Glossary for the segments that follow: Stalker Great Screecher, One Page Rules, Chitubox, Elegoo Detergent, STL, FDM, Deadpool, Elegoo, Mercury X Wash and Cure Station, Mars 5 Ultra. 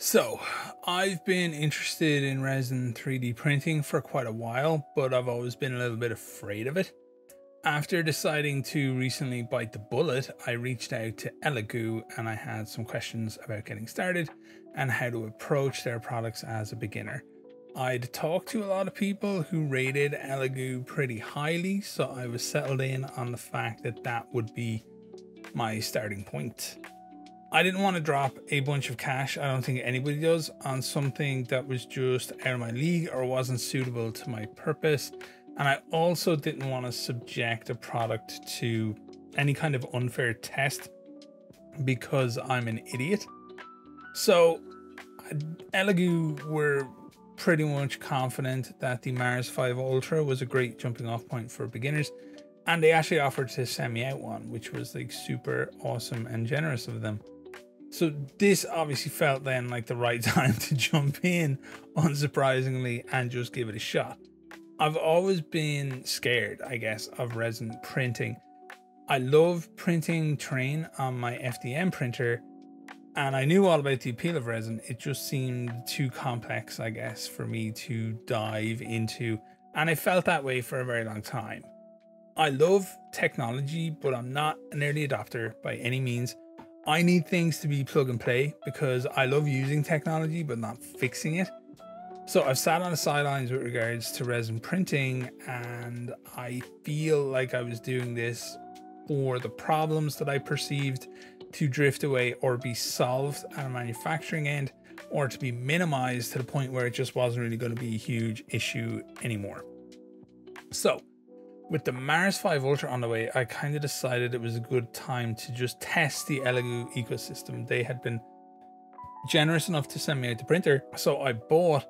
So, I've been interested in resin 3D printing for quite a while, but I've always been a little bit afraid of it. After deciding to recently bite the bullet, I reached out to Elegoo and I had some questions about getting started and how to approach their products as a beginner. I'd talked to a lot of people who rated Elegoo pretty highly, so I was settled in on the fact that that would be my starting point. I didn't want to drop a bunch of cash, I don't think anybody does, on something that was just out of my league or wasn't suitable to my purpose. And I also didn't want to subject a product to any kind of unfair test because I'm an idiot. So Elegoo were pretty much confident that the Mars 5 Ultra was a great jumping off point for beginners. And they actually offered to send me out one, which was like super awesome and generous of them. So this obviously felt then like the right time to jump in, unsurprisingly, and just give it a shot. I've always been scared, I guess, of resin printing. I love printing terrain on my FDM printer, and I knew all about the appeal of resin. It just seemed too complex, I guess, for me to dive into, and I felt that way for a very long time. I love technology, but I'm not an early adopter by any means. I need things to be plug and play because I love using technology but not fixing it. So I've sat on the sidelines with regards to resin printing, and I feel like I was doing this for the problems that I perceived to drift away or be solved at a manufacturing end, or to be minimized to the point where it just wasn't really going to be a huge issue anymore. So with the Mars 5 Ultra on the way, I kind of decided it was a good time to just test the Elegoo ecosystem. They had been generous enough to send me out the printer. So I bought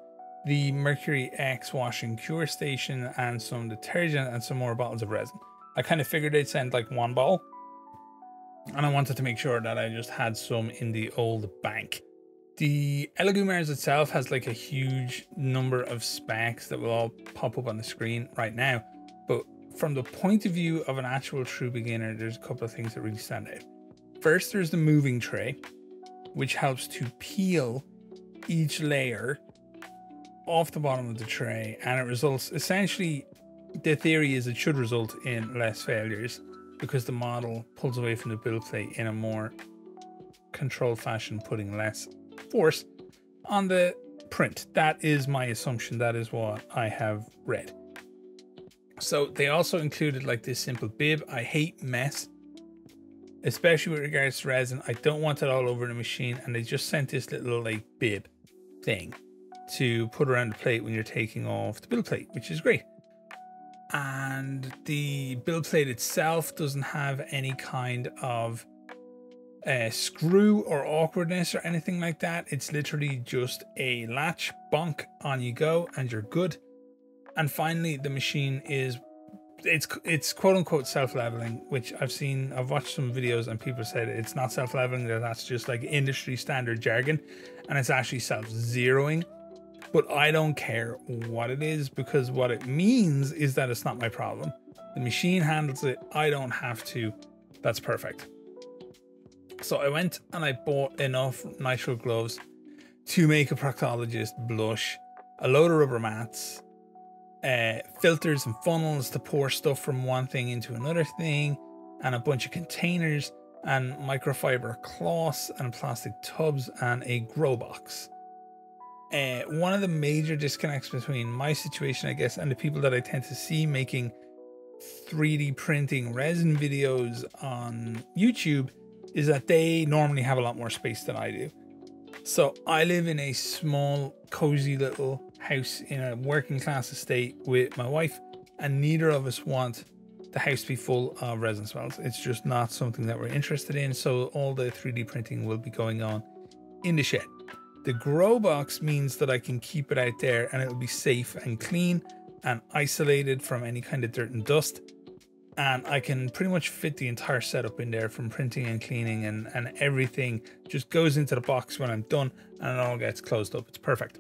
the Mercury X Wash and Cure Station and some detergent and some more bottles of resin. I kind of figured they'd send like one bottle, and I wanted to make sure that I just had some in the old bank. The Elegoo Mars itself has like a huge number of specs that will all pop up on the screen right now. But from the point of view of an actual true beginner, there's a couple of things that really stand out. First, there's the moving tray, which helps to peel each layer off the bottom of the tray, and it results, essentially, the theory is it should result in less failures because the model pulls away from the build plate in a more controlled fashion, putting less force on the print. That is my assumption. That is what I have read. So they also included like this simple bib. I hate mess, especially with regards to resin. I don't want it all over the machine, and they just sent this little like bib thing to put around the plate when you're taking off the build plate, which is great. And the build plate itself doesn't have any kind of screw or awkwardness or anything like that. It's literally just a latch, bonk, on you go, and you're good. And finally, the machine is, it's quote unquote self-leveling, which I've watched some videos and people said it's not self-leveling, that's just like industry standard jargon, and it's actually self-zeroing. But I don't care what it is, because what it means is that it's not my problem. The machine handles it, I don't have to. That's perfect. So I went and I bought enough nitrile gloves to make a proctologist blush, a load of rubber mats, filters and funnels to pour stuff from one thing into another thing, and a bunch of containers and microfiber cloths and plastic tubs and a grow box. One of the major disconnects between my situation, I guess, and the people that I tend to see making 3D printing resin videos on YouTube is that they normally have a lot more space than I do. So I live in a small, cozy little house in a working class estate with my wife, and neither of us want the house to be full of resin smells. It's just not something that we're interested in. So all the 3D printing will be going on in the shed. The grow box means that I can keep it out there and it'll be safe and clean and isolated from any kind of dirt and dust. And I can pretty much fit the entire setup in there, from printing and cleaning and everything just goes into the box when I'm done, and it all gets closed up. It's perfect.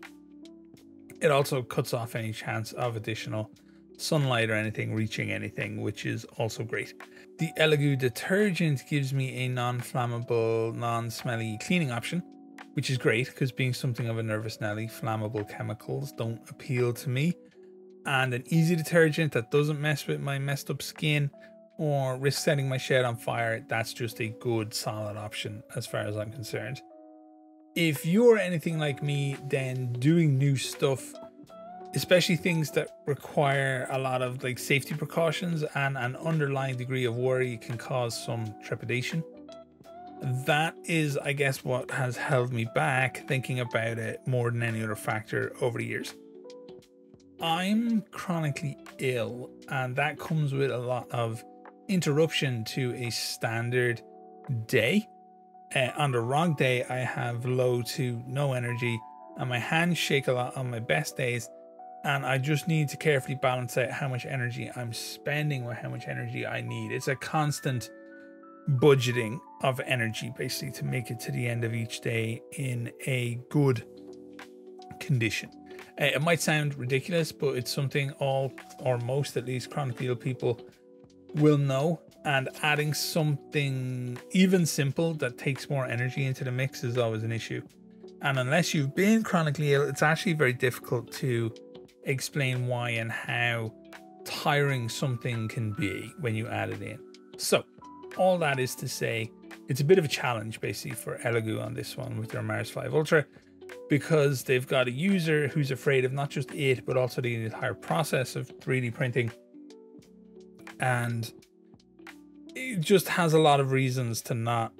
It also cuts off any chance of additional sunlight or anything reaching anything, which is also great. The Elegoo detergent gives me a non-flammable, non-smelly cleaning option, which is great, because being something of a nervous Nelly, flammable chemicals don't appeal to me. And an easy detergent that doesn't mess with my messed up skin or risk setting my shed on fire, that's just a good solid option as far as I'm concerned. If you're anything like me, then doing new stuff, especially things that require a lot of like safety precautions and an underlying degree of worry, can cause some trepidation. That is, I guess, what has held me back thinking about it more than any other factor over the years. I'm chronically ill, and that comes with a lot of interruption to a standard day. On the wrong day, I have low to no energy, and my hands shake a lot on my best days, and I just need to carefully balance out how much energy I'm spending with how much energy I need. It's a constant budgeting of energy, basically, to make it to the end of each day in a good condition. It might sound ridiculous, but it's something all, or most at least, chronically ill people will know, and adding something even simple that takes more energy into the mix is always an issue. And unless you've been chronically ill, it's actually very difficult to explain why and how tiring something can be when you add it in. So all that is to say, it's a bit of a challenge basically for Elegoo on this one with their Mars 5 Ultra, because they've got a user who's afraid of not just it, but also the entire process of 3D printing. And it just has a lot of reasons to not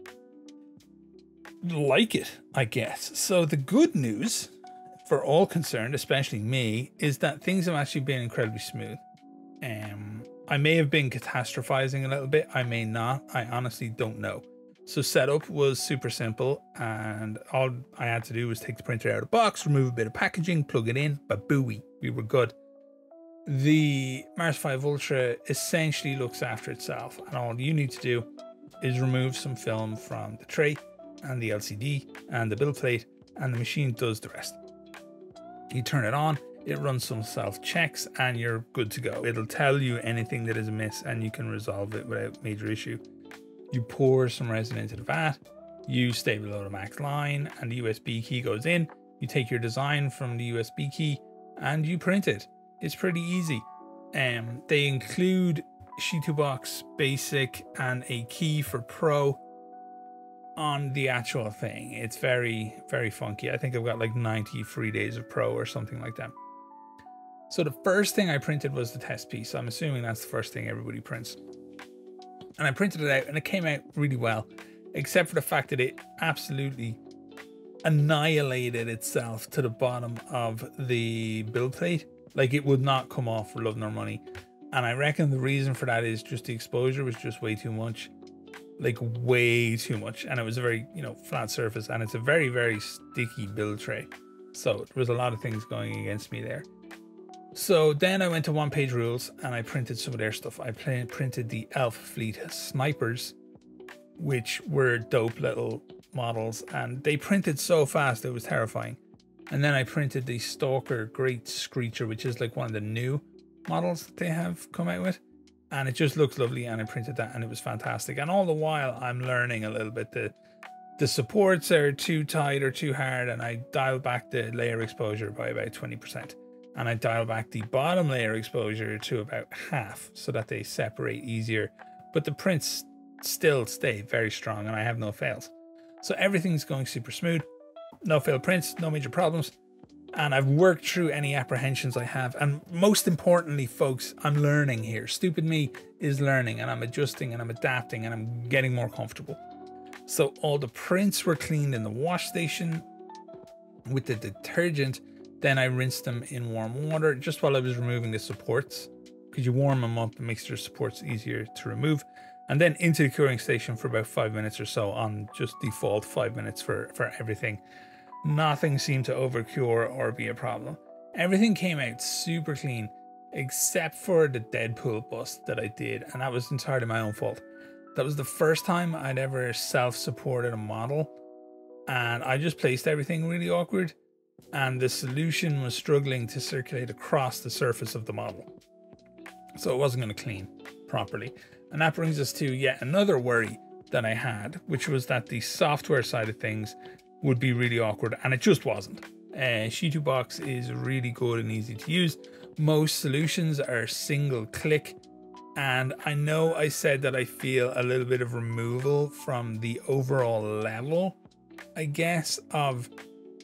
like it, I guess. So the good news for all concerned, especially me, is that things have actually been incredibly smooth. I may have been catastrophizing a little bit. I may not. I honestly don't know. So setup was super simple, and all I had to do was take the printer out of the box, remove a bit of packaging, plug it in, babooey, we were good. The Mars 5 Ultra essentially looks after itself, and all you need to do is remove some film from the tray and the LCD and the build plate, and the machine does the rest. You turn it on, it runs some self-checks, and you're good to go. It'll tell you anything that is amiss, and you can resolve it without major issue. You pour some resin into the vat, you stay below the max line, and the USB key goes in. You take your design from the USB key and you print it. It's pretty easy. They include Chitubox Basic and a key for Pro on the actual thing. It's very, very funky. I think I've got like 90 free days of Pro or something like that. So the first thing I printed was the test piece. I'm assuming that's the first thing everybody prints. And I printed it out, and it came out really well, except for the fact that it absolutely annihilated itself to the bottom of the build plate. Like, it would not come off for love nor money. And I reckon the reason for that is just the exposure was just way too much, like way too much. And it was a very, flat surface, and it's a very, very sticky build tray. So there was a lot of things going against me there. So then I went to One Page Rules and I printed some of their stuff. I printed the Elf Fleet Snipers, which were dope little models, and they printed so fast it was terrifying. And then I printed the Stalker Great Screecher, which is like one of the new models that they have come out with, and it just looks lovely, and I printed that, and it was fantastic. And all the while I'm learning a little bit. The supports are too tight or too hard, and I dialed back the layer exposure by about 20%. And I dial back the bottom layer exposure to about half so that they separate easier. But the prints still stay very strong, and I have no fails. So everything's going super smooth. No failed prints, no major problems. And I've worked through any apprehensions I have. And most importantly, folks, I'm learning here. Stupid me is learning, and I'm adjusting, and I'm adapting, and I'm getting more comfortable. So all the prints were cleaned in the wash station with the detergent. Then I rinsed them in warm water just while I was removing the supports, because you warm them up, it makes your supports easier to remove. And then into the curing station for about 5 minutes or so on just default 5 minutes for everything. Nothing seemed to overcure or be a problem. Everything came out super clean, except for the Deadpool bust that I did. And that was entirely my own fault. That was the first time I'd ever self-supported a model. And I just placed everything really awkward, and the solution was struggling to circulate across the surface of the model. So it wasn't going to clean properly. And that brings us to yet another worry that I had, which was that the software side of things would be really awkward, and it just wasn't. Chitubox is really good and easy to use. Most solutions are single click, and I know I said that I feel a little bit of removal from the overall level, I guess, of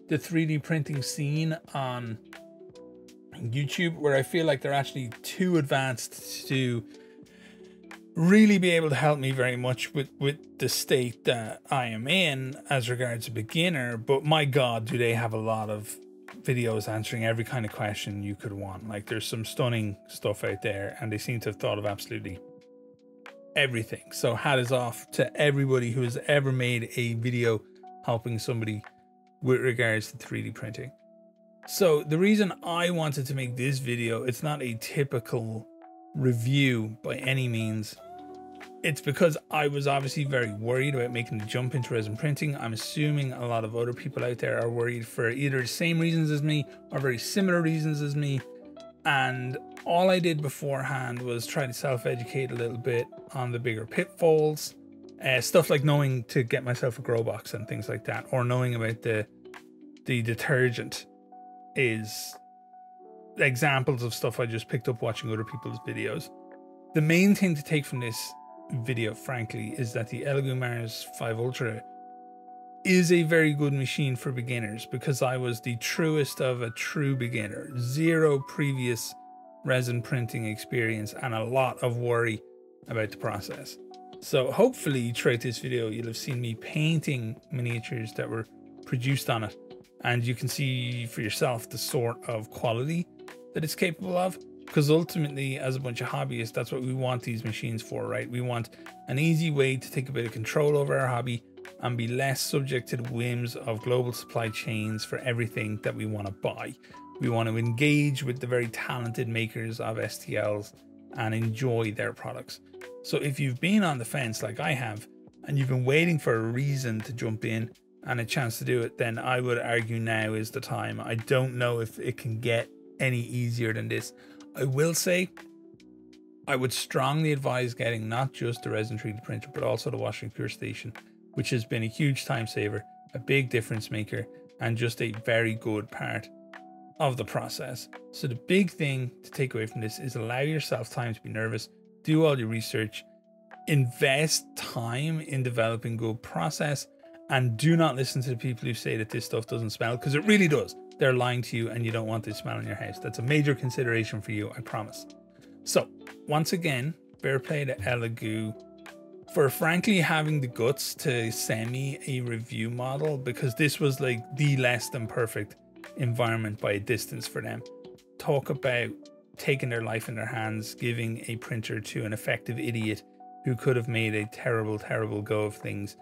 the 3D printing scene on YouTube, where I feel like they're actually too advanced to really be able to help me very much with the state that I am in as regards to beginner. But my God, do they have a lot of videos answering every kind of question you could want. Like, there's some stunning stuff out there, and they seem to have thought of absolutely everything. So hat is off to everybody who has ever made a video helping somebody with regards to 3D printing. So the reason I wanted to make this video, it's not a typical review by any means. It's because I was obviously very worried about making the jump into resin printing. I'm assuming a lot of other people out there are worried for either the same reasons as me or very similar reasons as me. And all I did beforehand was try to self-educate a little bit on the bigger pitfalls. Stuff like knowing to get myself a grow box and things like that, or knowing about the detergent, is examples of stuff I just picked up watching other people's videos. The main thing to take from this video, frankly, is that the Elegoo Mars 5 Ultra is a very good machine for beginners, because I was the truest of a true beginner. Zero previous resin printing experience and a lot of worry about the process. So hopefully throughout this video, you'll have seen me painting miniatures that were produced on it, and you can see for yourself the sort of quality that it's capable of. Because ultimately, as a bunch of hobbyists, that's what we want these machines for, right? We want an easy way to take a bit of control over our hobby and be less subject to the whims of global supply chains for everything that we want to buy. We want to engage with the very talented makers of STLs and enjoy their products. So if you've been on the fence like I have, and you've been waiting for a reason to jump in and a chance to do it, then I would argue now is the time. I don't know if it can get any easier than this. I will say, I would strongly advise getting not just the resin 3D printer, but also the Wash and Cure Station, which has been a huge time saver, a big difference maker, and just a very good part of the process. So the big thing to take away from this is allow yourself time to be nervous, do all your research, invest time in developing good process, and do not listen to the people who say that this stuff doesn't smell, because it really does. They're lying to you, and you don't want this smell in your house. That's a major consideration for you, I promise. So once again, fair play to Elegoo for frankly having the guts to send me a review model, because this was like the less than perfect environment by a distance for them. Talk about taking their life in their hands, giving a printer to an effective idiot who could have made a terrible, terrible go of things.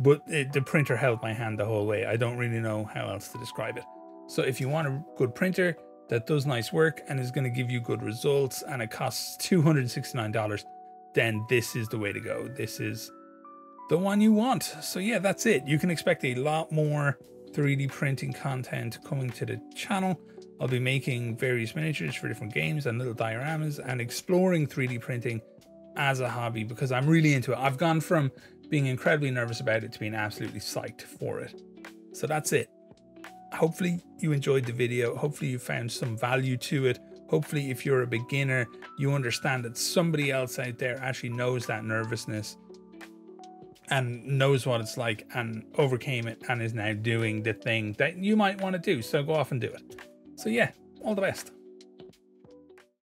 But the printer held my hand the whole way. I don't really know how else to describe it. So if you want a good printer that does nice work and is going to give you good results, and it costs $269, then this is the way to go. This is the one you want. So yeah, that's it. You can expect a lot more 3D printing content coming to the channel. I'll be making various miniatures for different games and little dioramas, and exploring 3D printing as a hobby, because I'm really into it. I've gone from being incredibly nervous about it to being absolutely psyched for it. So that's it. Hopefully you enjoyed the video. Hopefully you found some value to it. Hopefully if you're a beginner, you understand that somebody else out there actually knows that nervousness and knows what it's like and overcame it and is now doing the thing that you might want to do. So go off and do it. So yeah, all the best.